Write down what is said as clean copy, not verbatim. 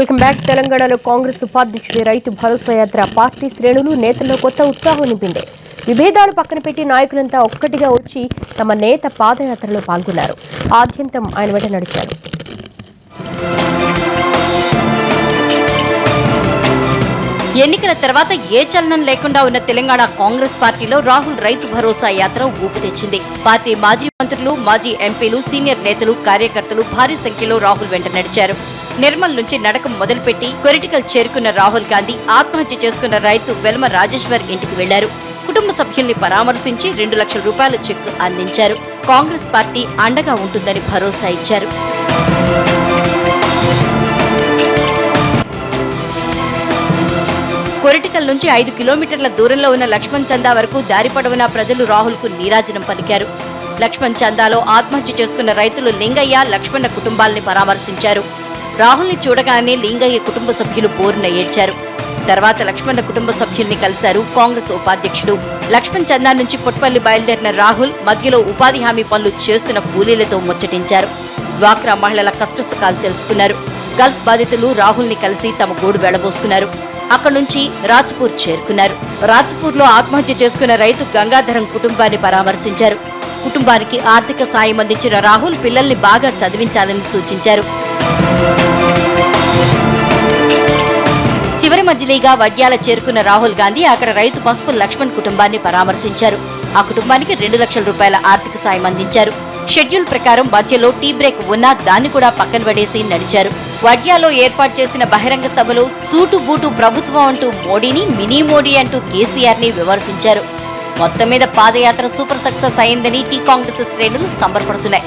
Welcome back. తెలంగాణలో కాంగ్రెస్ ఉపాధ్యక్షుడి రైతు భరోసా యాత్ర party శ్రేణులు నేతల్లో కొత్త ఉత్సాహం నింపింది. విభేదాలు పక్కన పెట్టి నాయకులంతా ఒక్కటిగా వచ్చి తమ నేత పాదయాత్రలో పాల్గొన్నారు. ఆద్యంతం ఆయన వెంట నడిచారు. ఎన్నికల తర్వాత ఏ చలనం లేకుండా ఉన్న తెలంగాణ కాంగ్రెస్ పార్టీలో రాహుల్ రైతు భరోసా యాత్ర ఊపు తెచ్చింది. పార్టీ మాజీ మంత్రులు, మాజీ ఎంపీలు, సీనియర్ నేతలు, కార్యకర్తలు భారీ సంఖ్యలో రాహుల్ వెంట నడిచారు. నిర్మల్ నుంచి నడకం మొదలుపెట్టి కొరిటికల్ చేరుకున్న రాహుల్ గాంధీ ఆత్మహత్య చేసుకున్న రైతు వెల్మ రాజేశ్వర్ ఇంటికి వెళ్లారు. కుటుంబ సభ్యుల్ని పరామర్శించి ₹2,00,000 చెక్ అందించారు. కాంగ్రెస్ పార్టీ అండగా ఉంటుందని భరోసా ఇచ్చారు. కొరిటికల్ నుంచి 5 కిలోమీటర్ల దూరంలో ఉన్న లక్ష్మణ్ చందా వరకు దారి పొడవునా ప్రజలు రాహుల్ కు నీరాజనం పలికారు. లక్ష్మణ్ చందాలో ఆత్మహత్య చేసుకున్న రైతులు లింగయ్య, లక్ష్మణ కుటుంబాల్ని పరామర్శించారు. రాహుల్ని చూడగానే లింగయ్య కుటుంబ సభ్యులు బోరున ఏడ్చారు. తర్వాత లక్ష్మణ కుటుంబ సభ్యుల్ని కలిశారు కాంగ్రెస్ ఉపాధ్యక్షుడు. లక్ష్మణ్ చందా నుంచి పొట్పల్లి బయలుదేరిన రాహుల్ మధ్యలో ఉపాధి హామీ పనులు చేస్తున్న కూలీలతో ముచ్చటించారు. డ్వాక్రా మహిళల కష్టసుఖాలు తెలుసుకున్నారు. గల్ఫ్ బాధితులు రాహుల్ని కలిసి తమ గోడు వెళ్లబోసుకున్నారు. అక్కడి నుంచి రాజ్పూర్ చేరుకున్నారు. రాజ్పూర్లో ఆత్మహత్య చేసుకున్న రైతు గంగాధరం కుటుంబాన్ని పరామర్శించారు. కుటుంబానికి ఆర్థిక సాయం అందించిన రాహుల్ పిల్లల్ని బాగా చదివించాలని సూచించారు. చివరి మజిలీగా వడ్యాల చేరుకున్న రాహుల్ గాంధీ అక్కడ రైతు పసుపు లక్ష్మణ్ కుటుంబాన్ని పరామర్శించారు. ఆ కుటుంబానికి ₹2,00,000 ఆర్థిక సాయం అందించారు. షెడ్యూల్ ప్రకారం మధ్యలో టీ బ్రేక్ ఉన్నా దాన్ని కూడా పక్కన పడేసి నడిచారు. వడ్యాలో ఏర్పాటు చేసిన బహిరంగ సభలో సూటు బూటు ప్రభుత్వం అంటూ మోడీని, మినీ మోడీ అంటూ కేసీఆర్ ని విమర్శించారు. మొత్తం మీద పాదయాత్ర సూపర్ సక్సెస్ అయిందని టీ కాంగ్రెస్ శ్రేణులు సంబరపడుతున్నాయి.